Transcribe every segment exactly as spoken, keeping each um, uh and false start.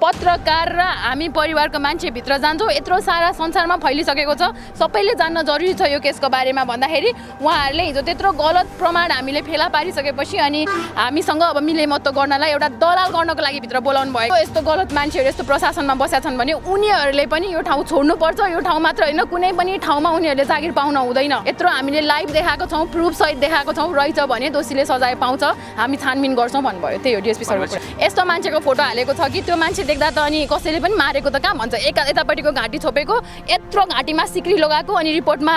पत्रकार र हामी परिवारको मान्छे भित्र जान्छौं यत्रो सारा संसारमा फैलिसकेको छ सबैले जान्न जरुरी छ यो केसको बारेमा भन्दाखेरि उहाँहरुले हिजो त्यत्रो गलत प्रमाण हामीले फेला पारिसकेपछि अनि हामीसँग अब मिलेमत गर्नलाई एउटा दलाल गर्नको लागि भित्र बोलाउनु भएको यस्तो गलत मान्छेहरु यस्तो प्रशासनमा बसेका छन् भने उनीहरुले पनि यो ठाउँ छोड्नु पर्छ यो ठाउँ मात्र हैन कुनै पनि ठाउँमा उनीहरुले जागिर पाउन हुँदैन यत्रो हामीले लाइभ देखाएको छौं प्रुफ सहित देखाएको छौं रहिछ भने दोषीले सजाय पाउँछ हामी छानबिन गर्छौं भन्नुभयो त्यही हो डीएसपी सरको यस्तो मान्छेको फोटो हालेको छ कि त्यो मान्छे देख्दा त अनि कसैले पनि मारेको त काम भन्छ एक एतापटिको घाँटी छोपेको यत्रो घाँटीमा सिक्री लगाएको अनि रिपोर्टमा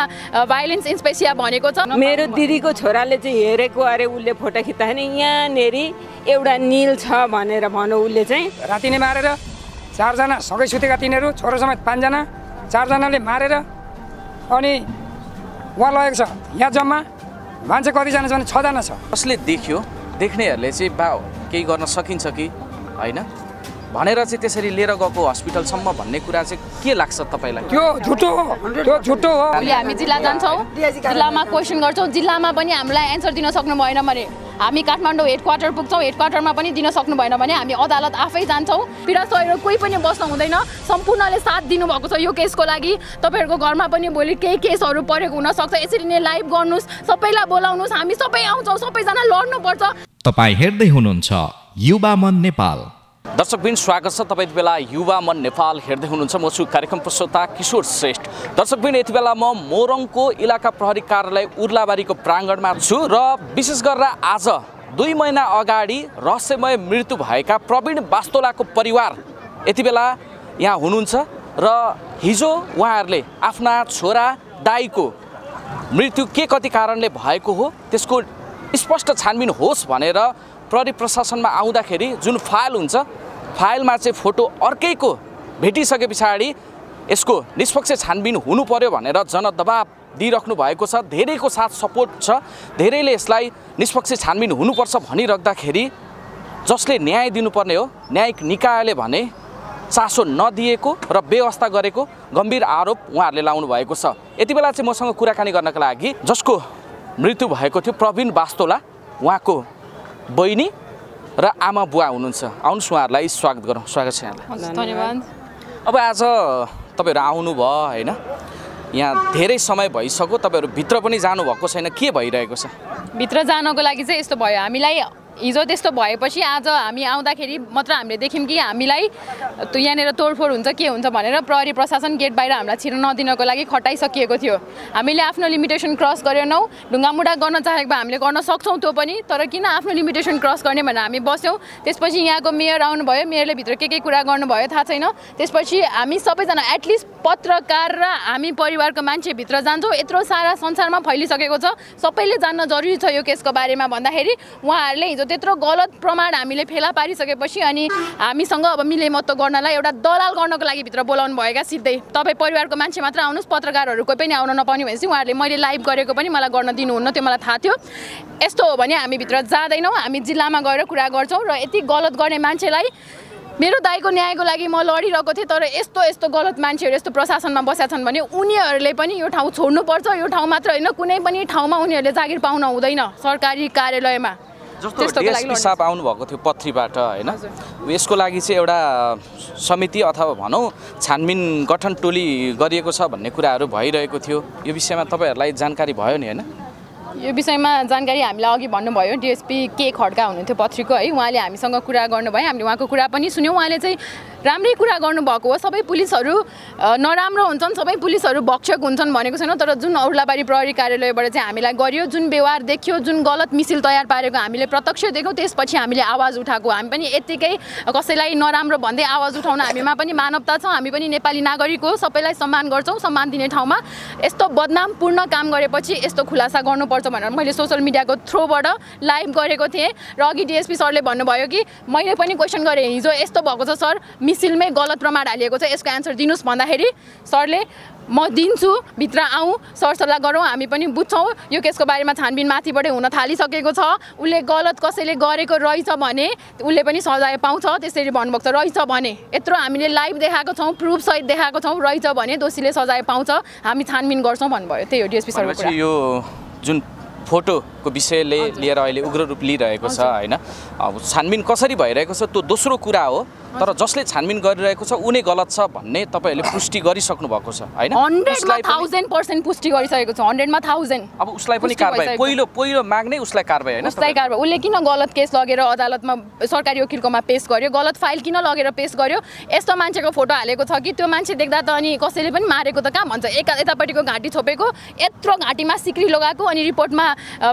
भाइलेन्स इन्स्पेसिया भनेको छ मेरो दिदीको छोराले चाहिँ हेरेको अरे उले फोटो खिच्दा नि यहाँ नेरी एउटा नील छ भनेर भन्यो उले चाहिँ राति नै मारेर चार जना सँगै सुतेका तिनीहरु छोरो समेत पाँच जना चार जनाले मारेर अनि उहाँ लगेको छ यहाँ जम्मा मान्छे कति जना छ भने छ जना छ कसले देख्यो देख्नेहरुले चाहिँ बा केही गर्न सकिन्छ कि हैन भनेर चाहिँ त्यसरी लिएर गएको अस्पतालसम्म भन्ने कुरा चाहिँ के लाग्छ तपाईलाई त्यो झुटो हो त्यो झुटो हो अहिले हामी जिल्ला जान्छौं जिल्लामा क्वेशन गर्छौं जिल्लामा पनि हामीलाई आन्सर दिन सक्नु भएन भने हामी काठमाडौँ हेडक्वार्टर पुग्छौं हेडक्वार्टरमा पनि दिन सक्नु भएन भने हामी अदालत आफै जान्छौं पीडित सहित कोही पनि बस्न हुँदैन सम्पूर्णले साथ दिनु भएको छ यो केसको लागि तपाईहरुको घरमा पनि भोलि केही केसहरु परेको हुन सक्छ यसरी नै लाइभ गर्नुस् सबैलाई बोलाउनुस् हामी सबै आउँछौं सबैजना लड्नु पर्छ तपाई हेर्दै हुनुहुन्छ युवा मन नेपाल दर्शकबिन स्वागत छ तपाईं बेला युवा मन नेपाल हेर्दै हुनुहुन्छ म छु कार्यक्रम प्रस्तोता किशोर श्रेष्ठ दर्शकबिन यति बेला म मोरङको इलाका प्रहरी कार्यालय उर्लाबारीको प्राङ्गणमा छु र विशेष गरेर आज दुई महिना अगाडि रहस्यमय मृत्यु भएका प्रवीण बास्तोलाको परिवार यति बेला यहाँ हुनुहुन्छ र हिजो उहाँहरूले आफ्ना छोरा दाइको मृत्यु के कति कारणले भएको हो त्यसको स्पष्ट छानबिन होस् भनेर प्रहरी प्रशासनमा आउँदाखेरि जुन फाइल हुन्छ फाइलमा चाहिँ फोटो अर्कैको भेटिसके पछाडि यसको निष्पक्ष छानबिन हुनु पर्यो भनेर जनदबाब दिइराख्नु भएको छ धेरैको साथ सपोर्ट छ धेरैले यसलाई निष्पक्ष छानबिन हुनुपर्छ भनिराख्दाखेरि जसले न्याय दिनुपर्ने हो न्यायिक निकायले भने चासो नदिएको र बेवास्ता गरेको गम्भीर आरोप उहाँहरूले लाउनु भएको छ यति बेला चाहिँ मसँग कुराकानी गर्नका लागि जसको मृत्यु भएको थियो प्रवीण बास्तोला उहाँको बहिनी र आमा बुवा हुनुहुन्छ आउनुस् उहाँहरूलाई स्वागत गरौँ स्वागत छ यहाँलाई धन्यवाद अब आज तपाईहरु आउनु भयो हैन यहाँ धेरै समय भइसक्यो तपाईहरु भित्र पनि जानु भएको छैन के भइरहेको छ भित्र जानको लागि चाहिँ यस्तो भयो हामीलाई हिजो त्यस्तो भएपछि आज हामी आउँदाखेरि मात्र हामीले देख्यौं कि हामीलाई त्यो यहाँनेर तोडफोड हुन्छ के हुन्छ भनेर प्रहरी प्रशासन गेट बाहिर हामीलाई छिर्न नदिनको लागि खटाइसकिएको थियो हामीले आफ्नो लिमिटेसन क्रस गरेनौ ढुङ्गामुढा गर्न चाहेको भए हामीले गर्न सक्छौं त्यो पनि तर किन आफ्नो लिमिटेसन क्रस गर्ने भनेर हामी बस्यौं त्यसपछि यहाँको मेयर आउनुभयो मेयरले भित्र के के कुरा गर्नुभयो थाहा छैन त्यसपछि हामी सबैजना एटलिस्ट पत्रकार र हामी परिवारको मान्छे भित्र जान्छौं यत्रो सारा संसारमा फैलिसकेको छ सबैले जान्न जरुरी छ यो केसको बारेमा भन्दाखेरि उहाँहरुले त्यत्रो गलत प्रमाण हामीले फेला पारिसकेपछि अनि हामीसँग अब मिलेमत गर्नलाई एउटा दलाल गर्नको लागि भित्र बोलाउनु भएका सिधै तपाई परिवारको मान्छे मात्र आउनुस् पत्रकारहरु कोही पनि आउन नपाउने भनेपछि उहाँहरूले मैले लाइभ गरेको पनि मलाई गर्न दिनुहुन्न त्यो मलाई थाहा थियो यस्तो हो भने हामी भित्र जादैनौ हामी जिल्लामा गएर कुरा गर्छौं र यति गलत गर्ने मान्छेलाई मेरो दाइको न्यायको लागि म लडिरहेको थिएँ तर यस्तो यस्तो गलत मान्छेहरु यस्तो प्रशासनमा बसेका छन् भने उनीहरुले पनि यो ठाउँ छोड्नु पर्छ यो ठाउँ मात्र हैन कुनै पनि ठाउँमा उनीहरुले जागिर पाउन हुँदैन सरकारी कार्यालयमा जस्तो डीएसपी साहब आउनु भएको थियो पत्रीबाट हैन यसको लागि चाहिँ एउटा समिति अथवा भनौं छानबिन गठन टोली गरिएको छ भन्ने कुराहरू भइरहेको थियो यो विषयमा तपाईहरुलाई जानकारी भयो नि हैन यो विषयमा जानकारी हामीलाई अघि भन्नुभयो डीएसपी के खड्का हुनुहुन्थ्यो पत्रीको है उहाँले हामीसँग कुरा गर्नुभयो हामीले उहाँको कुरा पनि सुन्यौं उहाँले चाहिँ राम्रै कुरा गर्नुभएको हो सबै पुलिसहरु नराम्रो हुन्छन् सबै पुलिसहरु भक्षक हुन्छन् भनेको छैन तर जुन औरलाबारी प्रहरी कार्यालयबाट चाहिँ हामीलाई गरियो जुन व्यवहार देख्यो जुन गलत मिसिल तयार पारेको हामीले प्रत्यक्ष देख्यौं त्यसपछि हामीले आवाज उठाएको हामी पनि यतिकै कसैलाई नराम्रो भन्दै आवाज उठाउन हामीमा पनि मानवता छ हामी पनि नेपाली नागरिक हो सबैलाई सम्मान गर्छौं सम्मान दिने ठाउँमा यस्तो बदनामपूर्ण काम गरेपछि यस्तो खुलासा गर्नुपर्छ भनेर मैले सोशल मिडियाको थ्रुबाट लाइभ गरेको थिएँ र अघि डीएसपी सरले भन्नुभयो कि मैले पनि क्वेशन गरे हिजो यस्तो भएको छ सर सिलमै गलत प्रमाण हालिएको छ यसको आन्सर दिनुस् भन्दाखेरि सरले म दिन्छु भित्र आऊ सरसल्लाह गरौँ हामी पनि बुझ्छौं यो केसको बारेमा छानबिन माथिबाटै हुन थालिसकेको छ उले गलत कसैले गरेको रहेछ भने उले पनि सजाय पाउँछ त्यसरी भन्नुभएको छ रहेछ भने यत्रो हामीले लाइभ देखाएको छौं प्रुफ सहित देखाएको छौं रहेछ भने दोषीले सजाय पाउँछ हामी छानबिन गर्छौं भन्नुभयो त्यही हो डीएसपी सरको कुरा यो जुन फोटोको विषयले लिएर अहिले उग्र रूप लिइरहेको छ हैन अब छानबिन कसरी भइरहेको छ त्यो दोस्रो कुरा हो तर जसले छानबिन गरिरहेको छ उनी गलत छ भन्ने तपाईहरुले पुष्टि गरिसक्नु भएको छ हैन हन्ड्रेड मा एक सय प्रतिशत पुष्टि गरिसकेको छ हन्ड्रेड मा एक हजार अब उसलाई पनि कारबाही पहिलो पहिलो माग्नै उसलाई कारबाही हैन उसलाई कारबाही उले किन गलत केस लगेर अदालतमा सरकारी वकिलकोमा पेश गर्यो गलत फाइल किन लगेर पेश गर्यो यस्तो मान्छेको फोटो हालेको छ कि त्यो मान्छे देख्दा त अनि कसैले पनि मारेको त काम भन्छ एक एतापटीको घाटी छोपेको यत्रो घाटीमा सिक्री लगाएको अनि रिपोर्टमा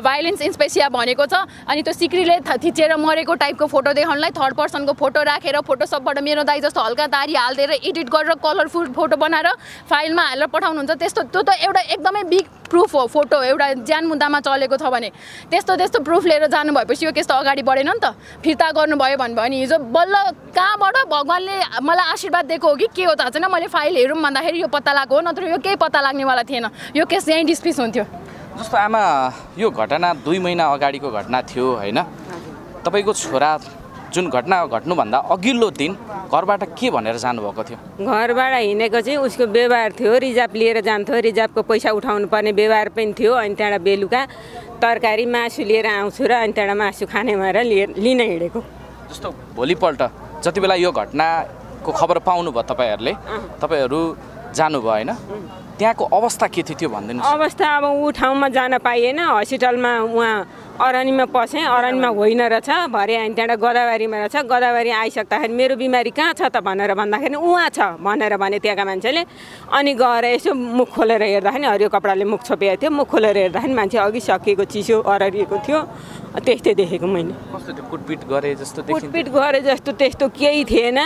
भाइलेन्स इन्स्पेसिया भनेको छ अनि त्यो सिक्रीले थिचेर मरेको टाइपको फोटो देखाउनलाई थर्ड पर्सन को फोटो राखेर फोटोशपबाट मेरो दाइ जस्तो हल्का दाढी हाल्देर एडिट गरेर कलरफुल फोटो बनाएर फाइलमा हालेर पठाउनुहुन्छ त्यस्तो त्यो त एउटा एकदमै बिग प्रूफ हो फोटो एउटा जान मुद्दामा चलेको छ भने त्यस्तो त्यस्तो प्रूफ लिएर जानु भएपछि यो केस त अगाडि बढेन नि त फिर्ता गर्नु भयो भन्ने हिजो बल्ल कहाँबाट भगवानले मलाई आशीर्वाद दिएको हो कि के हो थाहा छैन मैले फाइल हेरौँ भन्दाखेरि यो पत्ता लाग्यो नत्र यो केही पत्ता लाग्नेवाला थिएन यो केस यहीँ डिस्मिस हुन्थ्यो जस्तो आमा यो घटना दुई महिना अगाडिको घटना थियो हैन तपाईको छोरा जुन घटना घट्नु भन्दा अघिल्लो दिन घरबाट के भनेर जानु भएको थियो घरबाट हिनेको चाहिँ उसको व्यवहार थियो रिजर्भ लिएर जान्थ्यो रिजर्भको पैसा उठाउनु पर्ने व्यवहार पनि थियो अनि त्यहाँ बेलुका तरकारी मासु लिएर आउँछु र अनि त्यहाँ मासु खाने भएर लिन हिडेको जस्तो भोलिपल्ट जति बेला यो घटनाको खबर पाउनु भयो तपाईहरुले तपाईहरु जानु भयो हैन त्यहाँको अवस्था के थियो त्यो भन्दिनुस् अवस्था अब उ ठाउँमा जान पाइएन हस्पिटलमा उहाँ अरानीमा पसेँ अरानीमा होइन रहेछ भरे अनि त्यहाँ गोदावरीमा रहेछ गोदावरी आइसक्दाखेरि मेरो बिमारी कहाँ छ त भनेर भन्दाखेरि उहाँ छ भनेर भने त्यहाँका मान्छेले अनि गएर यसो मुख खोलेर हेर्दाखेरि हरियो कपडाले मुख छोपेको थियो मुख खोलेर हेर्दाखेरि मान्छे अघि सकिएको चिसो अरारिएको थियो त्यस्तै देखेको मैले कुटपिट गरे जस्तो कुटपिट गरे जस्तो त्यस्तो केही थिएन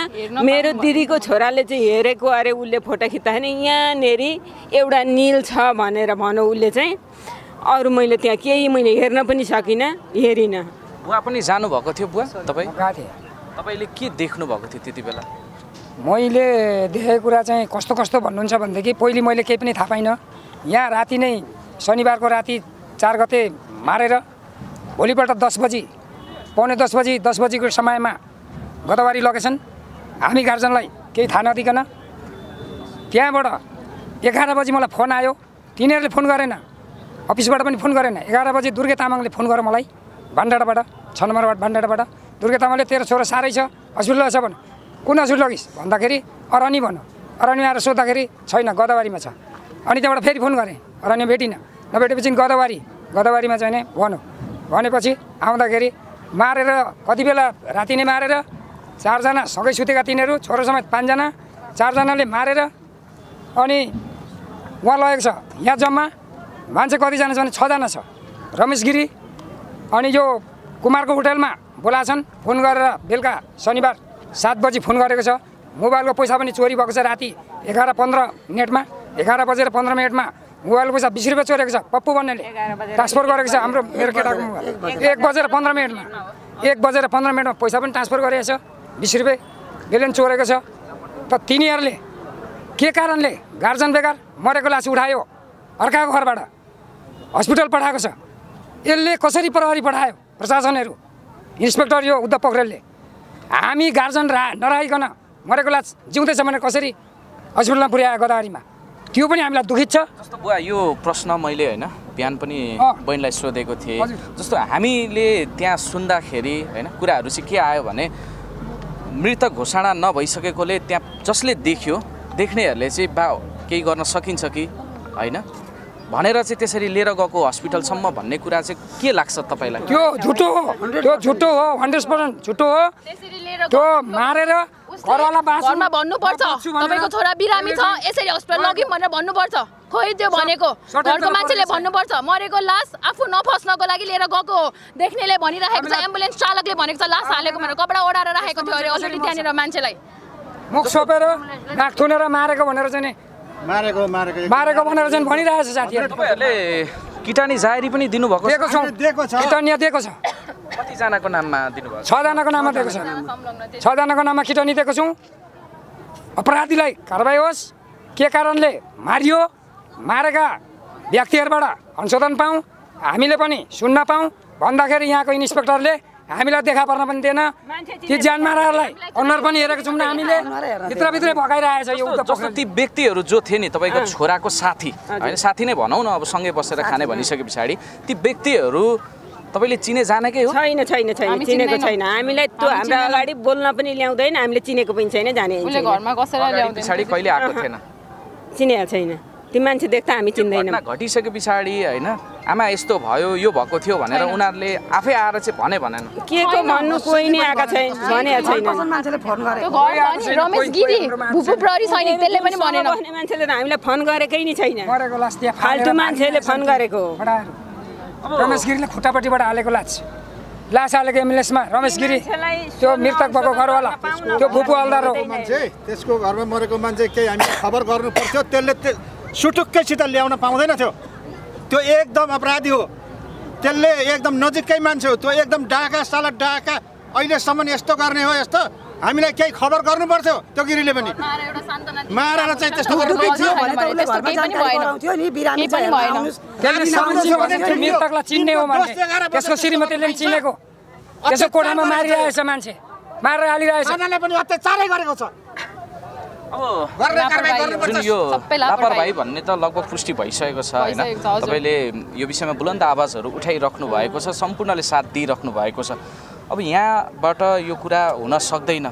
मेरो दिदीको छोराले चाहिँ हेरेको अरे उसले फोटो खिच्दाखेरि यहाँनिर एउटा निल छ भनेर भनौँ उसले चाहिँ अरु मैले त्यहाँ केही मैले हेर्न पनि सकिनँ हेरिनँ बुवा पनि जानु भएको थियो बुवा तपाईँ गएको थिए तपाईले के देख्नु भएको थियो त्यति बेला मैले देखेको कुरा चाहिँ कस्तो कस्तो भन्नुहुन्छ भनेदेखि पहिले मैले केही पनि थाहा पाइनँ यहाँ राति नै शनिबारको राति चार गते मारेर भोलिपल्ट दस बजी पौने दस बजी दस बजीको समयमा गोदावरी लोकेसन हामी गार्जनलाई केही थाहा नदिकन त्यहाँबाट एघार बजी मलाई फोन आयो तिनीहरूले फोन गरेन अफिसबाट पनि फोन गरेन एघार बजी दुर्गा तामाङले फोन गरेर मलाई भण्डाराबाट छ नम्बरबाट भण्डाराबाट दुर्गा तामाङले तेरो छोरा साह्रै छ हस्पिटल छ भन कुन हस्पिटल लगिस् भन्दाखेरि अरानी भन अरानी आएर सोद्धाखेरि छैन गोदावरीमा छ अनि त्यहाँबाट फेरि फोन गरेँ अरानी भेटिनँ नभेटेपछि गोदावरी गोदावरीमा चाहिँ भनौँ भनेपछि आउँदाखेरि मारेर कति बेला राति नै मारेर चारजना सँगै सुतेका तिनीहरू छोरो समेत पाँचजना चारजनाले मारेर अनि उहाँ लगेको छ यहाँ जम्मा मान्छे कतिजना छ भने छजना छ रमेश गिरी अनि यो कुमारको होटलमा बोला छन् फोन गरेर बेलुका शनिबार सात बजी फोन गरेको छ मोबाइलको पैसा पनि चोरी भएको छ राति एघार पन्ध्र मिनटमा एघार बजेर पन्ध्र मिनटमा मोबाइलको पैसा बिस रुपियाँ चोरेको छ पप्पू भन्नेले ट्रान्सफर गरेको छ हाम्रो मेरो केटाको एक बजेर पन्ध्र मिनटमा एक बजेर पन्ध्र मिनटमा पैसा पनि ट्रान्सफर गरेको छ बिस रुपियाँ बेलुन चोरेको छ त तिनीहरूले के कारणले गार्जन बेकार मरेको लास उठायो अर्काको घरबाट हस्पिटल पठाएको छ यसले कसरी प्रहरी पठायो प्रशासनहरू इन्स्पेक्टर यो उद्धव पोखरेलले हामी गार्जन रा नराइकन मरेको लाज जिउँदैछ भने कसरी हस्पिटलमा पुर्यायो गोदावरीमा त्यो पनि हामीलाई दुखित छ जस्तो बुवा यो प्रश्न मैले होइन बिहान पनि बहिनीलाई सोधेको थिएँ जस्तो हामीले त्यहाँ सुन्दाखेरि होइन कुराहरू चाहिँ के आयो भने मृत घोषणा नभइसकेकोले त्यहाँ जसले देख्यो देख्नेहरूले चाहिँ बा केही गर्न सकिन्छ कि होइन भनेर चाहिँ त्यसरी लिएर गएको हस्पिटलसम्म भन्ने कुरा चाहिँ के लाग्छ तपाईलाई त्यो झुटो हो त्यो झुटो हो हन्ड्रेड पर्सेन्ट झुटो हो त्यो मारेर घरवाला बासमा भन्नुपर्छ तपाईको छोरा बिरामी छ यसरी हस्पिटल लग्यौँ भनेर भन्नुपर्छ खोइ त्यो भनेको घरको मान्छेले भन्नुपर्छ मरेको लास आफू नफस्नको लागि लिएर गएको हो देख्नेले भनिरहेको छ एम्बुलेन्स चालकले भनेको छ लास हालेको भनेर कपडा ओढाएर राखेको थियो अरे अलरेडी त्यहाँनिर मान्छेलाई मुख छोपेर नाक थुनेर मारेको भनेर चाहिँ मारेको मारेको मारेको भनेर चाहिँ भनिरहेको छ साथीहरु तपाईहरुले किटानी जाहेरी पनि दिनु भएको छ दिएको छ किटानी दिएको छ कति जनाको नाममा दिनु भएको छ छ जनाको नाममा दिएको छ छ जनाको नाममा किटानी दिएको छौं अपराधीलाई कारबाही होस् के कारणले मारियो मारेका व्यक्तिहरुबाट संशोधन पाऊँ हामीले पनि सुन्न पाऊँ भन्दाखेरि यहाँको इन्स्पेक्टरले हामीलाई देखा पर्न पनि दिएन ती जान माराहरूलाई अनुहार पनि हेरेको छौँ हामीले भित्रभित्रै भगाइरहेछ यो जस्तो ती व्यक्तिहरू जो थिए नि तपाईँको छोराको साथी होइन साथी नै भनौँ न अब सँगै बसेर खाने भनिसके पछाडि ती व्यक्तिहरू तपाईले चिने जानेकै हो छैन छैन छैन चिनेको छैन हामीलाई त्यो हाम्रो अगाडि बोल्न पनि ल्याउँदैन हामीले चिनेको पनि छैन जाने उले घरमा कसरी ल्याउँदैन पछाडी कहिले आको थिएन चिनेको छैन ती मान्छे देख्दा हामी चिन्दैनौं घटना घटिसके पछाडी हैन आमा यस्तो भयो यो भएको थियो भनेर उनीहरुले आफै आएर चाहिँ भने भनेन के को भन्नु कोही नि आका छैन भने छैन कसन मान्छेले फोन गरे त्यो घर अनि रमेश गिरी भूपू प्रहरी सैनिक त्यसले पनि भनेन भने मान्छेले त हामीलाई फोन गरेकै नि छैन गरेको लास्टिया फाल्टु मान्छेले फोन गरेको हो Ramesh Giri le khutta pati bada haleko lach, lach haleko ambulance ma Ramesh Giri, jo mirtak bako gharwala, jo bhupu haldaro. Tesko gharma moreko manche ke ami khabar garnu parchyo telle shutuk ke chita lyauna paundaina thyo, tyo ekdam apradhi ho, telle ekdam najikai manche ho, tyo ekdam daaka sala daaka, ahilesamma yesto garne ho yesto, हामीलाई केही खबर गर्नु पर्थ्यो त्यो गिरीले पनि मारेर चाहिँ त्यस्तो गर्नु थियो भने त उले घरमा जान पाउँथ्यो नि बिरामी पनि भएन त्यसले सम्झियो भने मृतकलाई चिन्ने हो मान्छे त्यसको श्रीमतीले पनि चिनेको त्यसको कोठामा मारिरहेछ मान्छे मारेर हालिरहेछ उनीले पनि अत्याचारै गरेको छ अब गर्ने कारबाही गर्नुपर्छ सबै लापरवाही भन्ने त लगभग पुष्टि भइसकेको छ हैन तपाईले यो विषयमा बुलन्द आवाजहरु उठाइराख्नु भएको छ सम्पूर्णले साथ दिइराख्नु भएको छ अब यहाँबाट यो कुरा हुन सक्दैन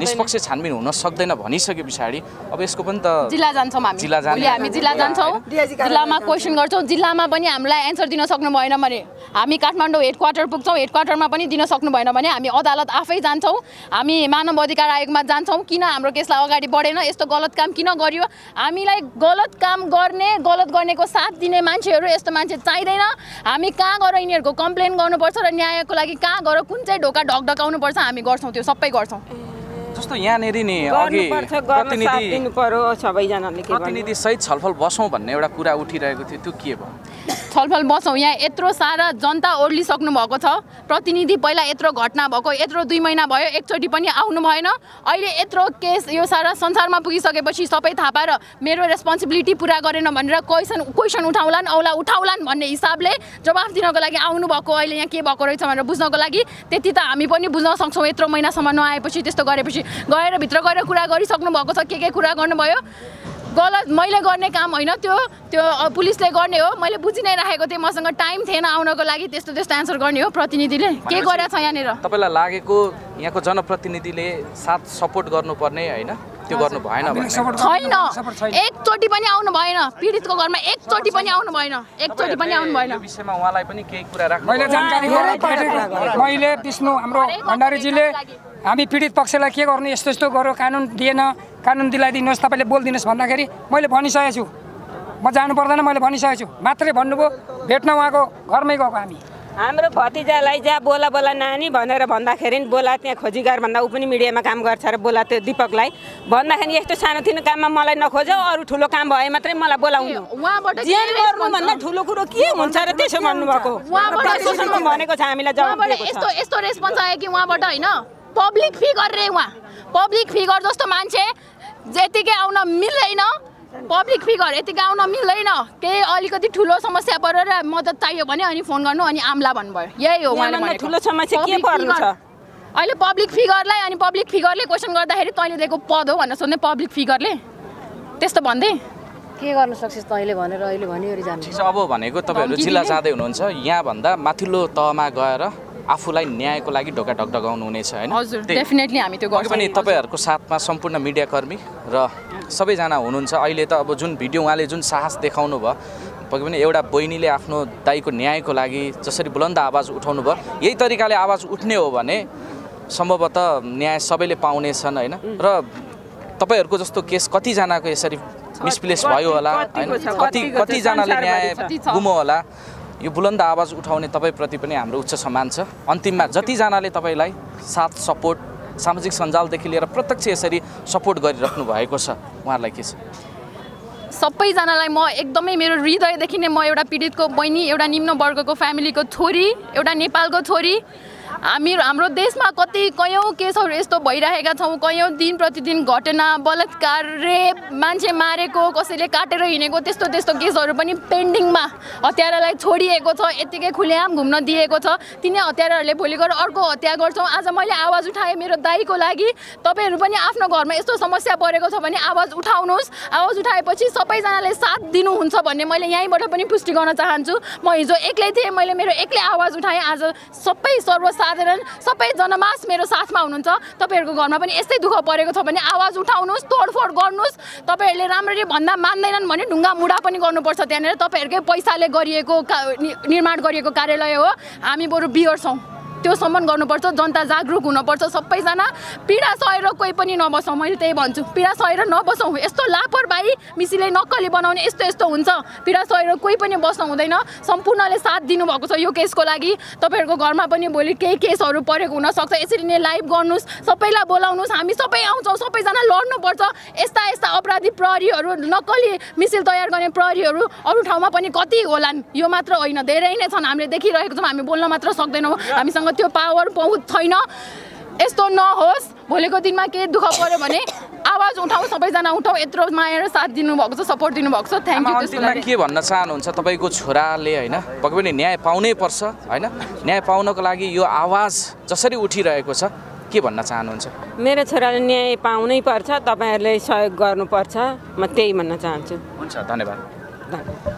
निष्पक्ष छानबिन हुन सक्दैन भनिसके पछाडी अब यसको पनि त जिल्ला जान्छौं हामी जिल्ला जान्छौं हामी जिल्ला जान्छौं जिल्लामा क्वेशन गर्छौं जिल्लामा पनि हामीलाई आन्सर दिन सक्नु भएन भने हामी काठमाडौँ हेड क्वार्टर पुग्छौं हेड क्वार्टरमा पनि दिन सक्नु भएन भने हामी अदालत आफै जान्छौं हामी मानव अधिकार आयोगमा जान्छौं किन हाम्रो केसलाई अगाडि बढेन यस्तो गलत काम किन गरियो हामीलाई गलत काम गर्ने गलत गर्नेको साथ दिने मान्छेहरु यस्तो मान्छे चाहिदैन हामी कहाँ गएर यिनीहरुको कम्प्लेन गर्नुपर्छ र न्यायको लागि कहाँ गएर कुन चाहिँ ढोका ढकढकाउनु पर्छ हामी गर्छौं त्यो सबै गर्छौं जस्तो यहाँ नेरी नि अघि प्रतिनिधि दिनु पर्यो सबैजनाले के भन्नु प्रतिनिधि सहित छलफल बसौं भन्ने एउटा कुरा उठिरहेको थियो त्यो के भयो छलफल बसौं यहाँ यत्रो सारा जनता ओर्ली सक्नु भएको छ प्रतिनिधि पहिला यत्रो घटना भएको यत्रो दुई महिना भयो एकचोटी पनि आउनु भएन अहिले यत्रो केस यो सारा संसारमा पुगिसकेपछि सबै थाहा पाएर मेरो रेस्पोन्सिबिलिटी पूरा गरेन भनेर क्वेशन क्वेशन उठाउलान औला उठाउलान भन्ने हिसाबले जवाफ दिनको लागि आउनु भएको अहिले यहाँ के भएको रहेछ भनेर बुझ्नको लागि त्यति त हामी पनि बुझ्न सक्छौं यत्रो महिनासम्म नआएपछि त्यस्तो गरेपछि गएर भित्र गएर कुरा गरिसक्नु भएको छ के के कुरा गर्नुभयो गलत मैले गर्ने काम हैन त्यो त्यो पुलिसले गर्ने हो मैले बुझिनै राखेको थिए मसँग टाइम थिएन आउनको लागि त्यस्तो त्यस्तो आन्सर गर्ने हो प्रतिनिधिले के गरेछ यहाँनेर तपाईलाई लागेको यहाँको जनप्रतिनिधिले साथ सपोर्ट गर्नुपर्ने हैन त्यो गर्नु भएन छैन एकचोटी पनि आउनु भएन पीडितको घरमा एकचोटी पनि आउनु भएन एकचोटी पनि आउनु भएन यो विषयमा उहाँलाई पनि केही कुरा राख्नु मैले जानकारी मैले विष्णु हाम्रो भण्डारीजीले हामी पीडित पक्षलाई के गर्ने यस्तो यस्तो गर्यो कानुन दिएन कानुन दिलाइदिनुस् तपाईले बोल्दिनुस् भन्दाखेरि मैले भनिसकेको छु म जानु पर्दैन मैले भनिसकेको छु मात्रै भन्नुभयो भेट्न उहाँको घरमै गएको हामी हाम्रो भतिजालाई जा बोला बोला नानी भनेर भन्दाखेरि बोला त्यहाँ खोजीगार भन्दा उ पनि मिडियामा काम गर्छ र बोला त्यो दीपकलाई भन्दाखेरि यस्तो सानोतिनो काममा मलाई नखोजौ अरू ठुलो काम भए मात्रै मलाई बोलाउनु उहाँबाट जेल गर्नु भन्दा ठुलो कुरो के हुन्छ र त्यसो भन्नु भएको उहाँबाट भनेको छ हामीलाई जवाफ दिएको छ यस्तो यस्तो रेस्पोन्स आयो कि उहाँबाट हैन पब्लिक फिगर रे उहाँ पब्लिक फिगर जस्तो मान्छे जतिकै आउन मिल्दैन पब्लिक फिगर यतिकै आउन मिल्दैन केही अलिकति ठुलो समस्या परेर मद्दत चाहियो भने अनि फोन गर्नु अनि आम्ला भन्नुभयो यही हो उहाँले ठुलो समस्या के पर्नु छ अहिले पब्लिक फिगरलाई अनि पब्लिक फिगरले क्वेशन गर्दाखेरि तैँले दिएको पद हो भनेर सोध्ने पब्लिक फिगरले त्यस्तो भन्दै के गर्न सक्छस् तैँले भनेर अहिले भनिवरी जान्छ अब भनेको तपाईहरु जिल्ला जाँदै हुनुहुन्छ यहाँ भन्दा माथिल्लो तहमा गएर आफुलाई न्यायको लागि ढोका ढकढकाउनु हुनेछ हैन हजुर डेफिनेटली हामी त्यो गर्छौं अनि तपाईहरुको साथमा सम्पूर्ण मिडियाकर्मी र सबैजना हुनुहुन्छ अहिले त अब जुन भिडियो उहाँले जुन साहस देखाउनु भयो पक्कै पनि एउटा बहिनीले आफ्नो दाइको न्यायको लागि जसरी बुलन्द आवाज उठाउनु भयो यही तरिकाले आवाज उठ्ने हो भने सम्भवतः न्याय सबैले पाउने छन् हैन र तपाईहरुको जस्तो केस कति जनाको यसरी मिसप्लेस भयो होला कति कति जनाले न्याय गुमायो होला यो बुलन्द आवाज उठाउने तपाईप्रति पनि हाम्रो उच्च सम्मान छ अन्तिममा जति जनाले तपाईलाई साथ सपोर्ट सामाजिक सञ्जालदेखि लिएर प्रत्यक्ष यसरी सपोर्ट गरिराख्नु भएको छ उहाँलाई के छ सबैजनालाई म एकदमै मेरो हृदयदेखि नै म एउटा पीडितको बहिनी एउटा निम्न वर्गको फ्यामिलीको छोरी एउटा नेपालको छोरी हामी हाम्रो देशमा कति कयौं केसहरु यस्तो भइरहेका छौं कयौं दिन प्रतिदिन घटना बलात्कार रेप मान्छे मारेको कसैले काटेर हिनेको त्यस्तो त्यस्तो केसहरु पनि पेन्डिङमा हत्यारालाई छोडिएको छ यतिकै खुलेआम घुम्न दिएको छ तिनी हत्याराहरुले भोलि गएर अर्को हत्या गर्छौं आज मैले आवाज उठाए मेरो दाइको लागि तपाईहरु पनि आफ्नो घरमा यस्तो समस्या परेको छ भने आवाज उठाउनुस् आवाज उठाएपछि सबैजनाले साथ दिनु हुन्छ भन्ने मैले यहीँबाट पनि पुष्टि गर्न चाहन्छु म हिजो एक्लै थिए मैले मेरो एक्लै आवाज उठाए आज सबै सर्वसाधारण सबै जनमास मेरो साथमा हुनुहुन्छ तपाईहरुको घरमा पनि यस्तै दुख परेको छ भने आवाज उठाउनुस् तोडफोड गर्नुस् तपाईहरुले राम्ररी भन्दा मान्दैनन् भने ढुंगा मुडा पनि गर्नुपर्छ त्यनेर तपाईहरुकै पैसाले गरिएको निर्माण गरिएको कार्यालय हो हामी बरु बियर छौं त्यो सम्मान गर्नुपर्छ जनता जागरुक हुनुपर्छ सबैजना पीडा सहेर कोही पनि नबसौ मैले त्यही भन्छु पीडा सहेर नबसौ यस्तो लापरवाही मिसिले नक्कली बनाउने यस्तो यस्तो हुन्छ पीडा सहेर कोही पनि बस्नु हुँदैन सम्पूर्णले साथ दिनु भएको छ यो केसको लागि तपाईहरुको घरमा पनि भोलि केही केसहरु परेको हुन सक्छ यसरी नै लाइभ गर्नुस् सबैलाई बोलाउनुस् हामी सबै आउँछौ सबैजना लड्नुपर्छ एस्ता एस्ता अपराधी प्रहरीहरु नक्कली मिसिल तयार गर्ने प्रहरीहरु अरु ठाउँमा पनि कति होलान् यो मात्र होइन धेरै नै छन् हामीले देखिरहेको छौं हामी बोल्न मात्र सक्दैनौ हामीसँग त्यो पावर बहुत छैन यस्तो नहोस् भोलिको दिनमा के दुख पर्यो भने आवाज उठाऊ सबैजना उठाऊ यत्रो माया र साथ दिनु भएको छ सपोर्ट दिनु भएको छ थ्यांक यू त्यसको लागि के भन्न चाहनुहुन्छ तपाईको छोराले हैन पक्कै पनि न्याय पाउनै पर्छ हैन न्याय पाउनको लागि यो आवाज जसरी उठिरहेको छ के भन्न चाहनुहुन्छ मेरो छोराले न्याय पाउनै पर्छ तपाईहरुले सहयोग गर्नुपर्छ म त्यही भन्न चाहन्छु हुन्छ धन्यवाद